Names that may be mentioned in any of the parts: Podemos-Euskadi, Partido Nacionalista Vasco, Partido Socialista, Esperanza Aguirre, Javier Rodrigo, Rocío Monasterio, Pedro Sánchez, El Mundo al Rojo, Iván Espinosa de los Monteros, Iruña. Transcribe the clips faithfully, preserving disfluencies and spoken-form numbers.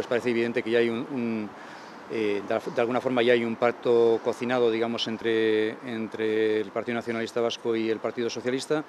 pues parece evidente que ya hay un, un eh, de, de alguna forma ya hay un pacto cocinado, digamos, entre, entre el Partido Nacionalista Vasco y el Partido Socialista,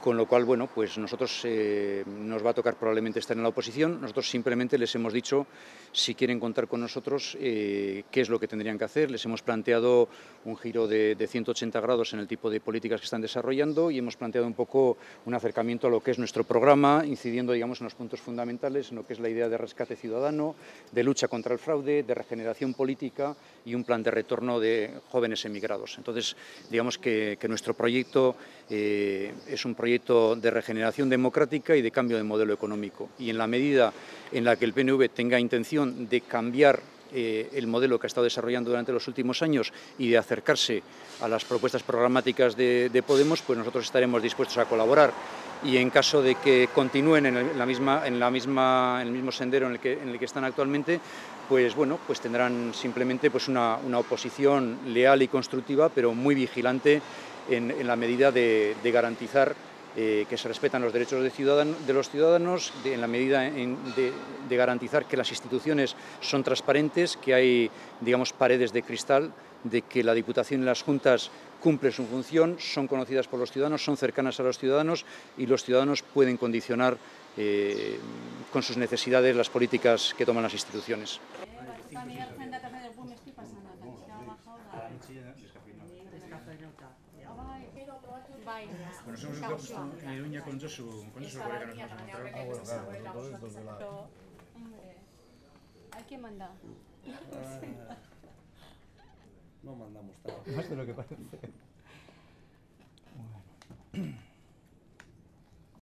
con lo cual, bueno, pues nosotros eh, nos va a tocar probablemente estar en la oposición. Nosotros simplemente les hemos dicho, si quieren contar con nosotros, eh, qué es lo que tendrían que hacer. Les hemos planteado un giro de, de ciento ochenta grados en el tipo de políticas que están desarrollando y hemos planteado un poco un acercamiento a lo que es nuestro programa, incidiendo, digamos, en los puntos fundamentales, en lo que es la idea de rescate ciudadano, de lucha contra el fraude, de regeneración política y un plan de retorno de jóvenes emigrados. Entonces, digamos que, que nuestro proyecto eh, es un proyecto proyecto de regeneración democrática y de cambio de modelo económico. Y en la medida en la que el P N V tenga intención de cambiar eh, el modelo que ha estado desarrollando durante los últimos años y de acercarse a las propuestas programáticas de, de Podemos, pues nosotros estaremos dispuestos a colaborar. Y en caso de que continúen en, el, en, la misma, en, la misma, en el mismo sendero en el que, en el que están actualmente, pues bueno, pues tendrán simplemente pues una, una oposición leal y constructiva, pero muy vigilante en, en la medida de, de garantizar Eh, que se respetan los derechos de, ciudadano, de los ciudadanos, de, en la medida en, de, de garantizar que las instituciones son transparentes, que hay, digamos, paredes de cristal, de que la Diputación y las Juntas cumplen su función, son conocidas por los ciudadanos, son cercanas a los ciudadanos y los ciudadanos pueden condicionar eh, con sus necesidades las políticas que toman las instituciones. Bueno, somos dos en Iruña con dos sus colegas. ¿Hay que mandar? No mandamos tanto. Más de lo que parece. Bueno.